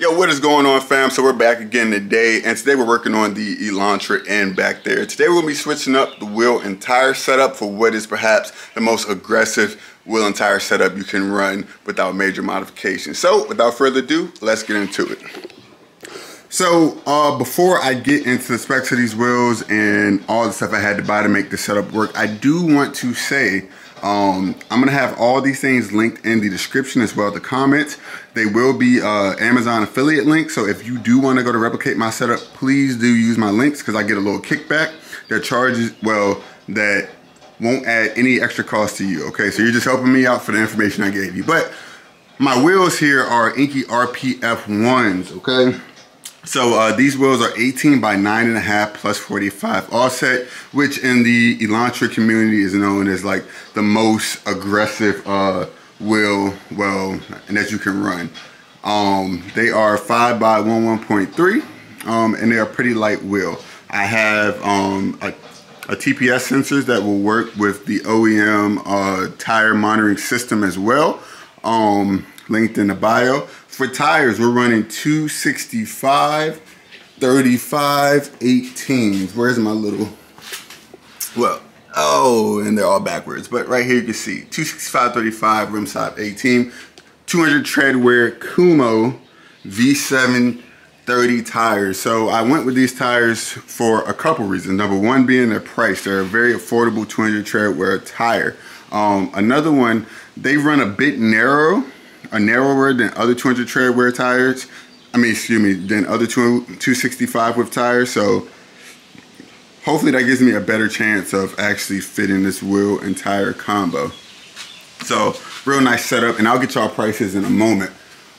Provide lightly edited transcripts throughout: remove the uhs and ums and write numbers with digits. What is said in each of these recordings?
Yo, what is going on, fam? So we're back again today, and today we're working on the Elantra N back there. Today we're going to be switching up the wheel and tire setup for what is perhaps the most aggressive wheel and tire setup you can run without major modification. So without further ado, let's get into it. So before I get into the specs of these wheels and all the stuff I had to buy to make the setup work, I do want to say I'm gonna have all these things linked in the description as well as the comments. They will be Amazon affiliate links, so if you do want to go to replicate my setup, please do use my links because I get a little kickback. Their charges, well, that won't add any extra cost to you, okay? So you're just helping me out for the information I gave you. But my wheels here are Enkei RPF1s, okay? So these wheels are 18 by 9.5 plus 45 offset, which in the Elantra community is known as like the most aggressive wheel, well, and that you can run. They are 5 by 11.3, and they are pretty light wheel. I have a TPS sensors that will work with the OEM tire monitoring system as well, linked in the bio. For tires, we're running 265, 35, 18s. Where's my little, well, oh, and they're all backwards. But right here you can see 265, 35, rim stop 18, 200 tread wear Kumo V7 30 tires. So I went with these tires for a couple reasons. Number one being their price. They're a very affordable 200 tread wear tire. Another one, they run a bit narrower than other 200 tread wear tires. I mean, excuse me, than other 265 width tires. So hopefully that gives me a better chance of actually fitting this wheel and tire combo. So real nice setup, and I'll get y'all prices in a moment.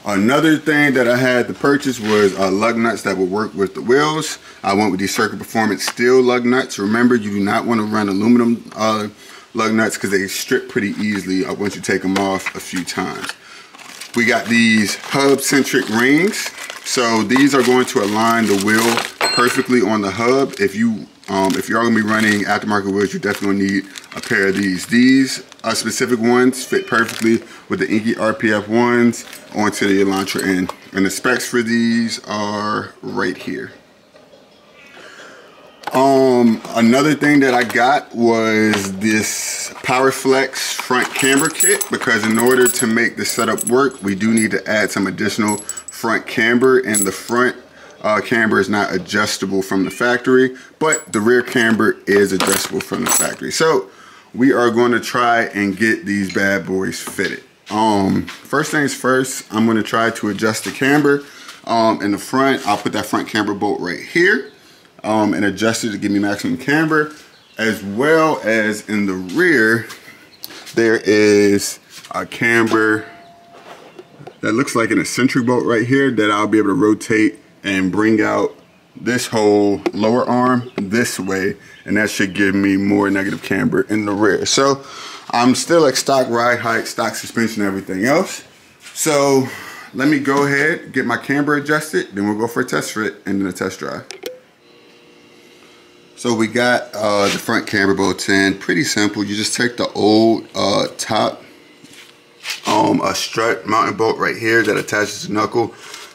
Another thing that I had to purchase was lug nuts that would work with the wheels. I went with these Circuit Performance steel lug nuts. Remember, you do not want to run aluminum lug nuts because they strip pretty easily once you take them off a few times. We got these hub-centric rings. So these are going to align the wheel perfectly on the hub. If you are going to be running aftermarket wheels, you definitely need a pair of these. These specific ones fit perfectly with the Enkei RPF1s onto the Elantra N. And the specs for these are right here. Another thing that I got was this Power Flex front camber kit, because in order to make the setup work, we do need to add some additional front camber, and the front camber is not adjustable from the factory, but the rear camber is adjustable from the factory. So we are going to try and get these bad boys fitted. First things first, I'm going to try to adjust the camber in the front. I'll put that front camber bolt right here. And adjust it to give me maximum camber, as well as in the rear there is a camber that looks like an eccentric bolt right here that I'll be able to rotate and bring out this whole lower arm this way, and that should give me more negative camber in the rear. So I'm still at stock ride height, stock suspension, everything else. So let me go ahead, get my camber adjusted, then we'll go for a test fit and then a test drive. So we got the front camber bolt in. Pretty simple. You just take the old top a strut mounting bolt right here that attaches the knuckle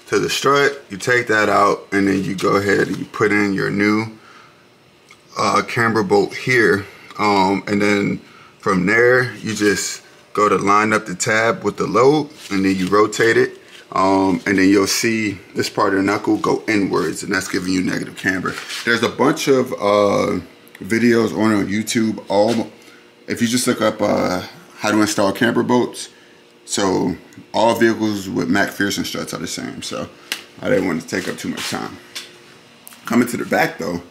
to the strut. You take that out, and then you go ahead and you put in your new camber bolt here. And then from there, you just go to line up the tab with the lobe, and then you rotate it. And then you'll see this part of the knuckle go inwards, and that's giving you negative camber. There's a bunch of videos on YouTube. If you just look up how to install camber bolts, so all vehicles with MacPherson struts are the same. So I didn't want to take up too much time. Coming to the back though,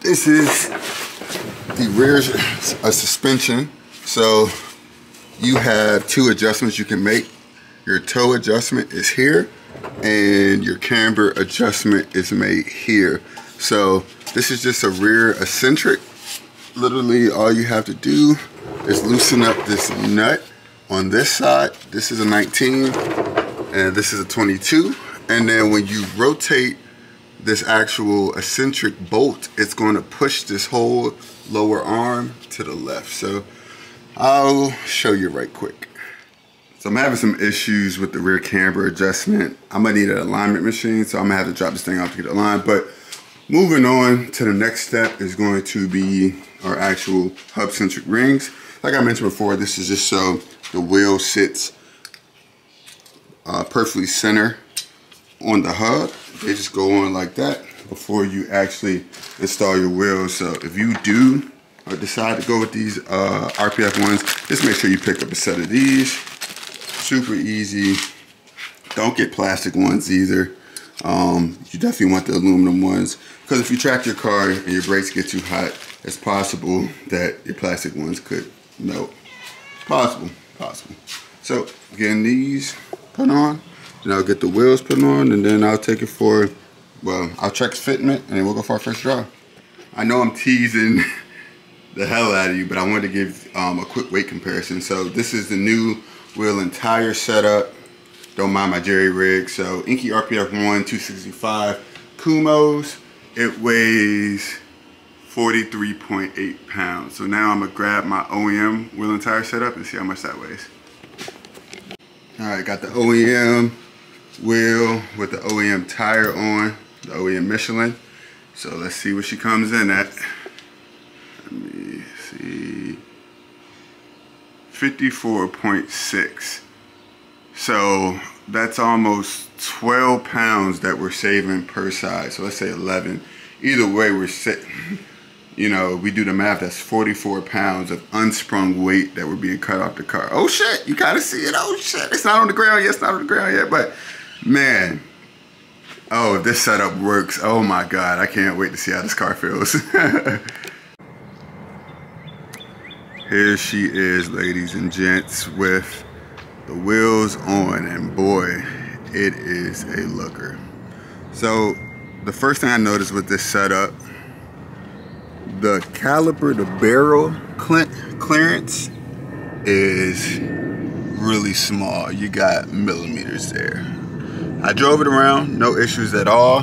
this is the rear suspension. So you have two adjustments you can make. Your toe adjustment is here, and your camber adjustment is made here. So this is just a rear eccentric. Literally all you have to do is loosen up this nut on this side. This is a 19, and this is a 22. And then when you rotate this actual eccentric bolt, it's going to push this whole lower arm to the left. So I'll show you right quick. So I'm having some issues with the rear camber adjustment. I'm gonna need an alignment machine, so I'm gonna have to drop this thing off to get aligned. But moving on to the next step is going to be our actual hub-centric rings. Like I mentioned before, this is just so the wheel sits perfectly center on the hub. They just go on like that before you actually install your wheels. So if you do or decide to go with these RPF1s, just make sure you pick up a set of these. Super easy. Don't get plastic ones either. You definitely want the aluminum ones, because if you track your car and your brakes get too hot, it's possible that your plastic ones could melt. Possible. So getting these put on, and I'll get the wheels put on, and then I'll take it for, well, I'll check fitment, and then we'll go for our first drive. I know I'm teasing the hell out of you, but I wanted to give a quick weight comparison. So this is the new wheel and tire setup. Don't mind my jerry rig. So Enkei RPF1 265 Kumos. It weighs 43.8 pounds. So now I'm gonna grab my OEM wheel and tire setup and see how much that weighs. All right, got the OEM wheel with the OEM tire on, the OEM Michelin. So let's see what she comes in at. Let me see, 54.6. So that's almost 12 pounds that we're saving per side. So let's say 11. Either way, we're we do the math, that's 44 pounds of unsprung weight that we're being cut off the car. Oh shit, you gotta see it. Oh shit, it's not on the ground yet, but man, oh, if this setup works, oh my God, I can't wait to see how this car feels. Here she is, ladies and gents, with the wheels on, and boy, it is a looker. So the first thing I noticed with this setup, the caliper, the barrel clearance is really small. You got millimeters there. I drove it around, no issues at all.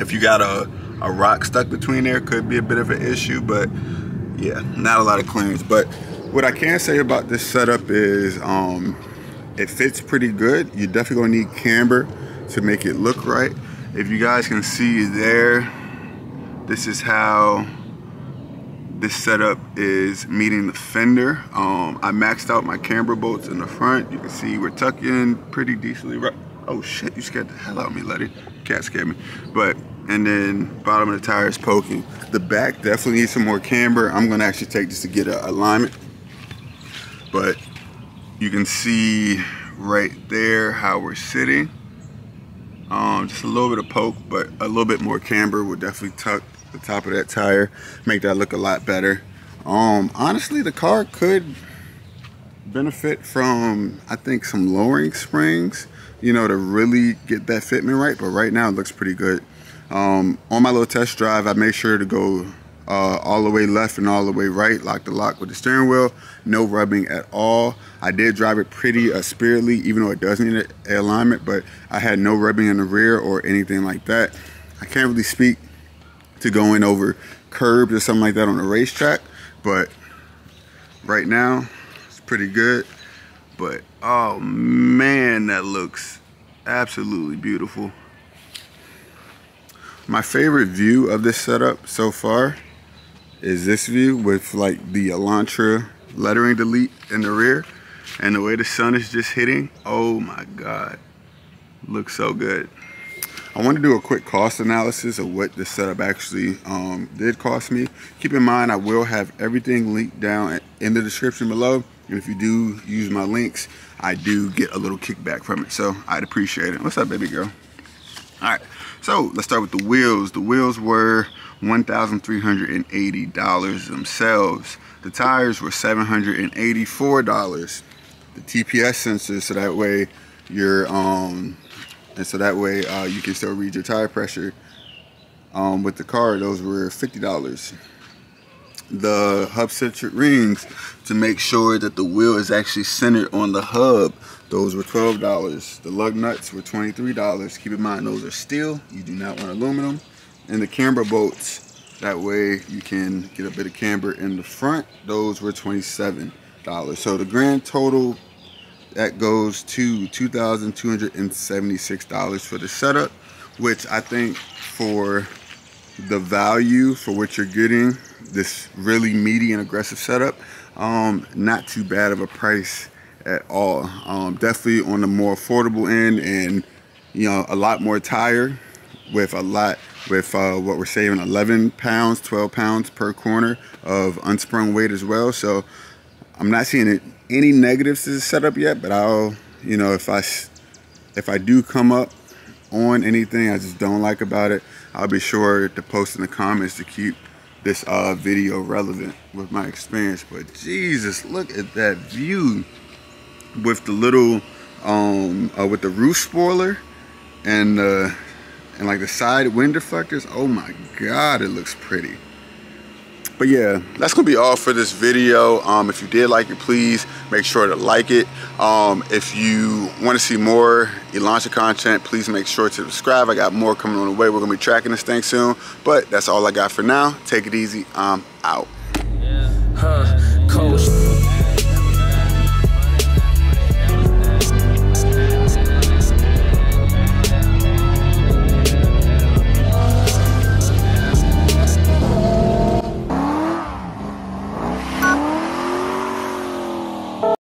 If you got a rock stuck between there, could be a bit of an issue, but yeah, not a lot of clearance. But what I can say about this setup is it fits pretty good. You're definitely gonna need camber to make it look right. If you guys can see there, this is how this setup is meeting the fender. I maxed out my camber bolts in the front. You can see we're tucked in pretty decently. Oh shit, you scared the hell out of me, Letty. Cat scared me. And then bottom of the tire is poking. The back definitely needs some more camber. I'm gonna actually take this to get an alignment. But you can see right there how we're sitting. Just a little bit of poke, but a little bit more camber will definitely tuck the top of that tire, make that look a lot better. Honestly, the car could benefit from, I think, some lowering springs, you know, to really get that fitment right, but right now it looks pretty good. On my little test drive, I made sure to go all the way left and all the way right, lock to lock with the steering wheel, no rubbing at all. I did drive it pretty spiritedly, even though it does need an alignment, but I had no rubbing in the rear or anything like that. I can't really speak to going over curbs or something like that on a racetrack, but right now it's pretty good. But oh man, that looks absolutely beautiful. My favorite view of this setup so far is this view with like the Elantra lettering delete in the rear, and the way the sun is just hitting, oh my God, looks so good. I want to do a quick cost analysis of what this setup actually did cost me. Keep in mind, I will have everything linked down in the description below, and if you do use my links, I do get a little kickback from it, so I'd appreciate it. What's up, baby girl? All right, so let's start with the wheels. The wheels were $1,380 themselves. The tires were $784. The TPS sensor, so that way your you can still read your tire pressure with the car. Those were $50. The hub-centric rings to make sure that the wheel is actually centered on the hub, those were $12. The lug nuts were $23. Keep in mind, those are steel. You do not want aluminum. And the camber bolts, that way you can get a bit of camber in the front, those were $27. So the grand total That goes to $2,276 for the setup, which I think for the value for what you're getting, this really meaty and aggressive setup, not too bad of a price at all. Definitely on the more affordable end, and you know, a lot more tire with a lot with what we're saving, 11 pounds, 12 pounds per corner of unsprung weight as well. So I'm not seeing any negatives to the setup yet, but I'll, you know, if I do come up on anything I just don't like about it, I'll be sure to post in the comments to keep this video relevant with my experience. But Jesus, look at that view with the little with the roof spoiler and like the side wind deflectors. Oh my God, it looks pretty. But yeah, that's gonna be all for this video. If you did like it, please make sure to like it. If you want to see more Elantra content, please make sure to subscribe. I got more coming on the way. We're gonna be tracking this thing soon, but that's all I got for now. Take it easy. I'm out. Yeah. Coach.